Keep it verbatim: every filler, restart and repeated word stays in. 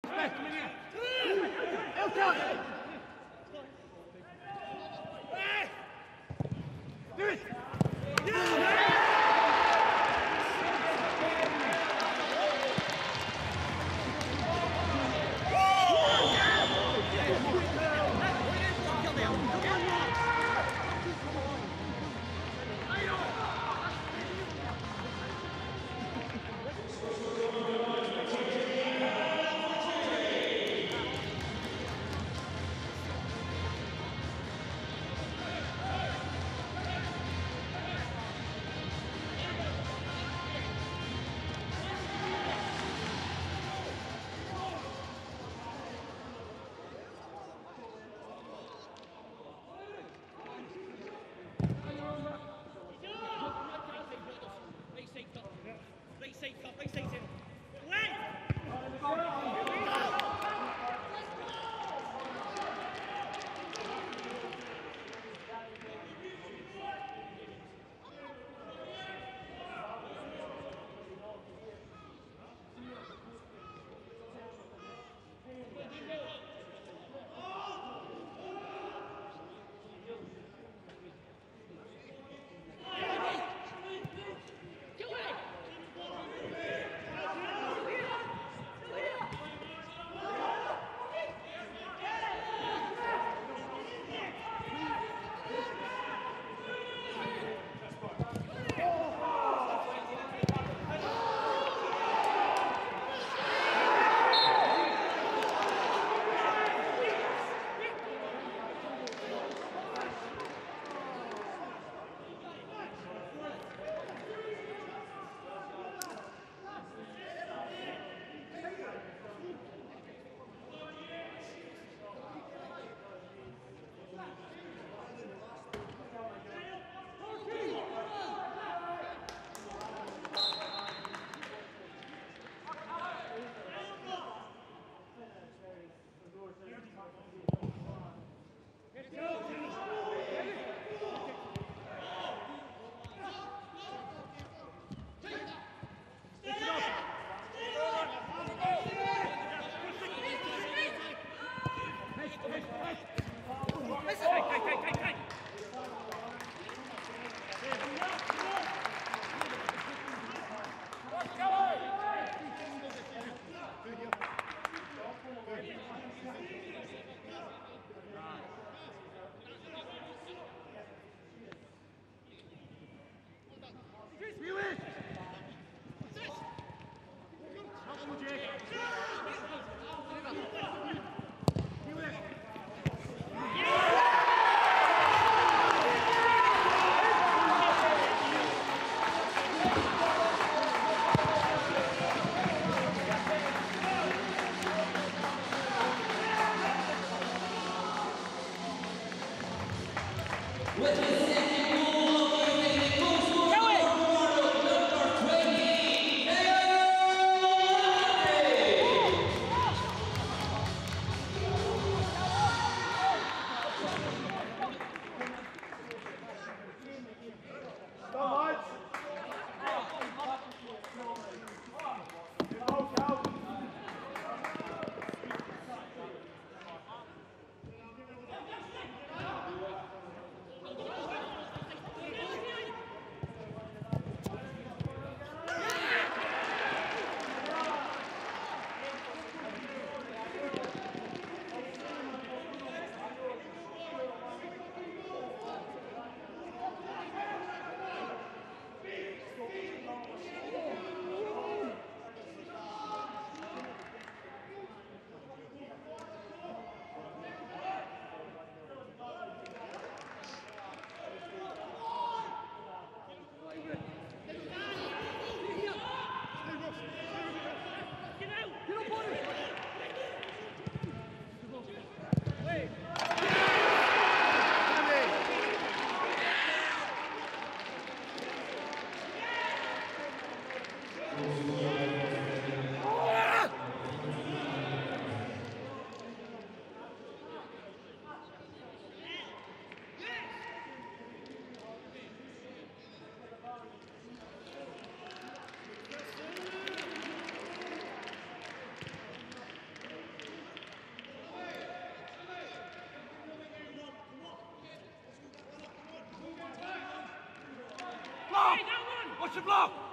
What is it? Let's go. Watch the block!